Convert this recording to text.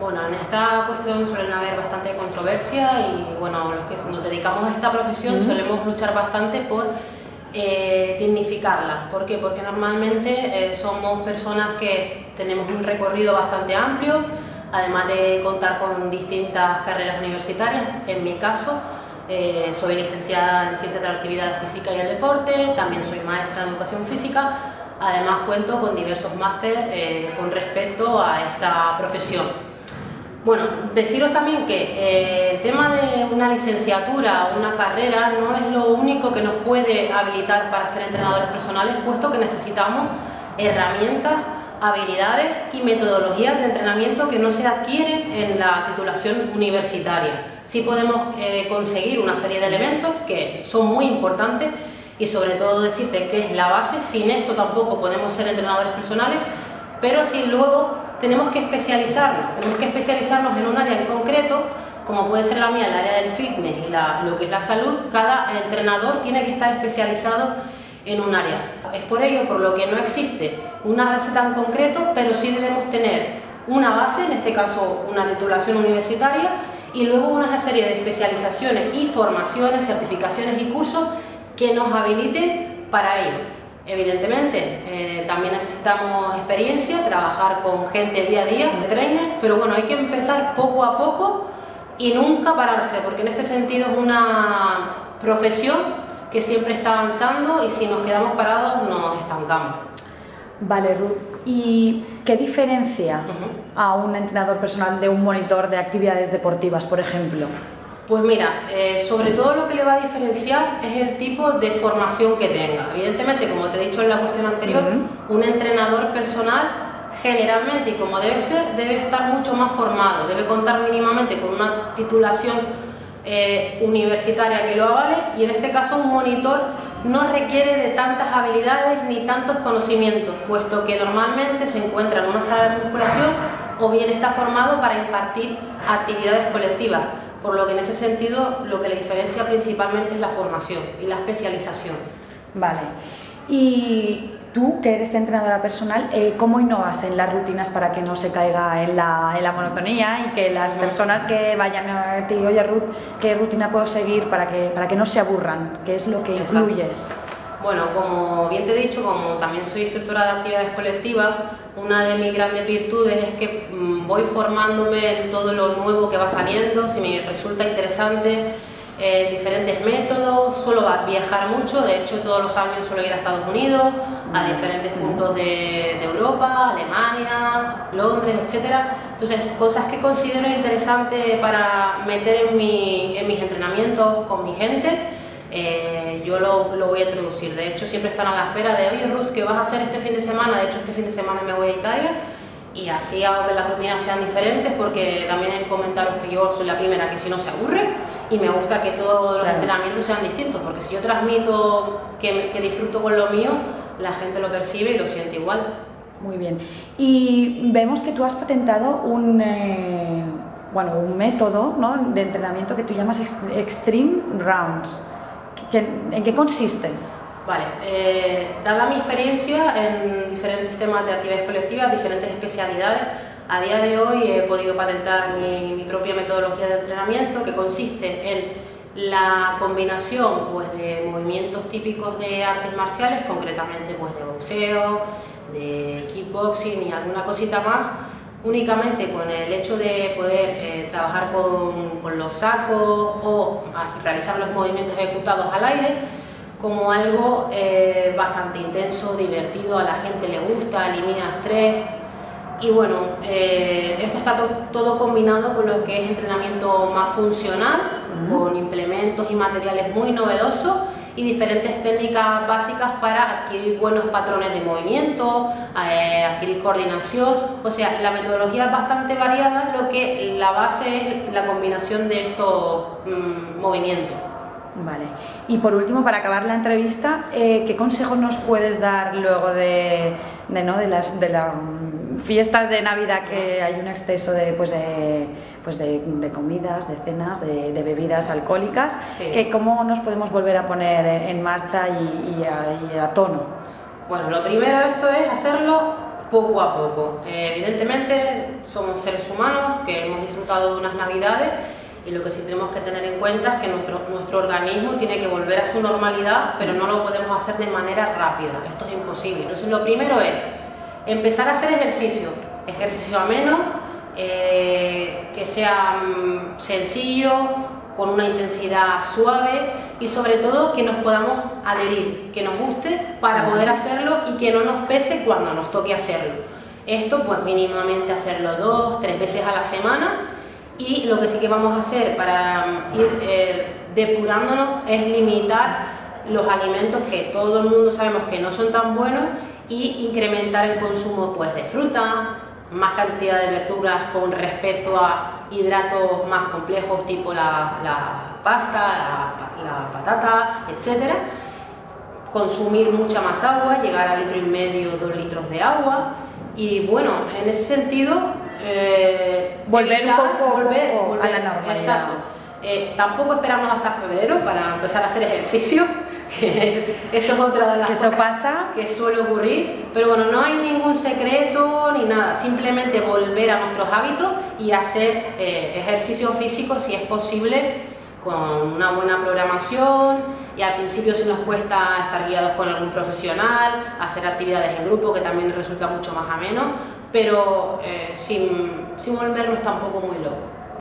Bueno, en esta cuestión suelen haber bastante controversia y bueno, los que nos dedicamos a esta profesión solemos luchar bastante por dignificarla. ¿Por qué? Porque normalmente somos personas que tenemos un recorrido bastante amplio, además de contar con distintas carreras universitarias. En mi caso, soy licenciada en Ciencias de la Actividad Física y el Deporte, también soy maestra en Educación Física, además cuento con diversos másteres con respecto a esta profesión. Bueno, deciros también que el tema de una licenciatura o una carrera no es lo único que nos puede habilitar para ser entrenadores personales, puesto que necesitamos herramientas, habilidades y metodologías de entrenamiento que no se adquieren en la titulación universitaria. Sí podemos conseguir una serie de elementos que son muy importantes y sobre todo decirte que es la base. Sin esto tampoco podemos ser entrenadores personales, pero sí luego tenemos que especializarnos, en un área en concreto, como puede ser la mía, el área del fitness y lo que es la salud. Cada entrenador tiene que estar especializado en un área. Es por ello por lo que no existe una receta en concreto, pero sí debemos tener una base, en este caso una titulación universitaria, y luego una serie de especializaciones y formaciones, certificaciones y cursos que nos habiliten para ello. Evidentemente, también necesitamos experiencia, trabajar con gente día a día, trainers, pero bueno, hay que empezar poco a poco y nunca pararse, porque en este sentido es una profesión que siempre está avanzando y si nos quedamos parados nos estancamos. Vale, Ruth, ¿y qué diferencia a un entrenador personal de un monitor de actividades deportivas, por ejemplo? Pues mira, sobre todo lo que le va a diferenciar es el tipo de formación que tenga. Evidentemente, como te he dicho en la cuestión anterior, un entrenador personal generalmente, y como debe ser, debe estar mucho más formado, debe contar mínimamente con una titulación universitaria que lo avale, y en este caso un monitor no requiere de tantas habilidades ni tantos conocimientos, puesto que normalmente se encuentra en una sala de musculación o bien está formado para impartir actividades colectivas. Por lo que en ese sentido lo que le diferencia principalmente es la formación y la especialización. Vale. Y tú, que eres entrenadora personal, ¿cómo innovas en las rutinas para que no se caiga en la monotonía y que las personas que vayan a ti, oye Ruth, ¿qué rutina puedo seguir para que no se aburran? ¿Qué es lo que incluyes? Bueno, como bien te he dicho, como también soy instructora de actividades colectivas, una de mis grandes virtudes es que voy formándome en todo lo nuevo que va saliendo, si me resulta interesante, diferentes métodos, suelo viajar mucho, de hecho todos los años suelo ir a Estados Unidos, a diferentes puntos de Europa, Alemania, Londres, etcétera. Entonces, cosas que considero interesantes para meter en mis entrenamientos con mi gente. Yo lo voy a introducir. De hecho, siempre están a la espera de, oye Ruth, ¿qué vas a hacer este fin de semana? De hecho, este fin de semana me voy a Italia y así hago que las rutinas sean diferentes, porque también comentaros que yo soy la primera que si no se aburre y me gusta que todos los entrenamientos sean distintos, porque si yo transmito que disfruto con lo mío, la gente lo percibe y lo siente igual. Muy bien. Y vemos que tú has patentado un método, ¿no?, de entrenamiento que tú llamas Extreme Rounds. ¿En qué consiste? Vale, dada mi experiencia en diferentes temas de actividades colectivas, diferentes especialidades, a día de hoy he podido patentar mi propia metodología de entrenamiento, que consiste en la combinación de movimientos típicos de artes marciales, concretamente de boxeo, de kickboxing y alguna cosita más, únicamente con el hecho de poder trabajar con los sacos o realizar los movimientos ejecutados al aire como algo bastante intenso, divertido, a la gente le gusta, elimina estrés y bueno, esto está todo combinado con lo que es entrenamiento más funcional, con implementos y materiales muy novedosos y diferentes técnicas básicas para adquirir buenos patrones de movimiento, adquirir coordinación. O sea, la metodología es bastante variada, lo que la base es la combinación de estos movimientos. Vale. Y por último, para acabar la entrevista, ¿qué consejos nos puedes dar luego de las fiestas de Navidad, que hay un exceso de comidas, de cenas, de bebidas alcohólicas, que cómo nos podemos volver a poner en marcha y a tono? Bueno, lo primero de esto es hacerlo poco a poco. Evidentemente, somos seres humanos que hemos disfrutado de unas navidades y lo que sí tenemos que tener en cuenta es que nuestro organismo tiene que volver a su normalidad, pero no lo podemos hacer de manera rápida, esto es imposible. Entonces lo primero es empezar a hacer ejercicio, ameno, que sea sencillo, con una intensidad suave y sobre todo que nos podamos adherir, que nos guste para poder hacerlo y que no nos pese cuando nos toque hacerlo. Esto pues mínimamente hacerlo 2-3 veces a la semana, y lo que sí que vamos a hacer para ir depurándonos es limitar los alimentos que todo el mundo sabemos que no son tan buenos y incrementar el consumo pues de fruta, más cantidad de verduras con respecto a hidratos más complejos tipo la pasta, la patata, etc. Consumir mucha más agua, llegar a 1,5 litros, 2 litros de agua. Y bueno, en ese sentido, volver evitar, un poco volver a la normalidad. Exacto. Tampoco esperamos hasta febrero para empezar a hacer ejercicio. Eso es otra de las cosas que suele ocurrir, pero bueno, no hay ningún secreto ni nada, simplemente volver a nuestros hábitos y hacer ejercicio físico si es posible, con una buena programación, y al principio si nos cuesta estar guiados con algún profesional, hacer actividades en grupo que también resulta mucho más ameno, pero sin volvernos tampoco muy locos.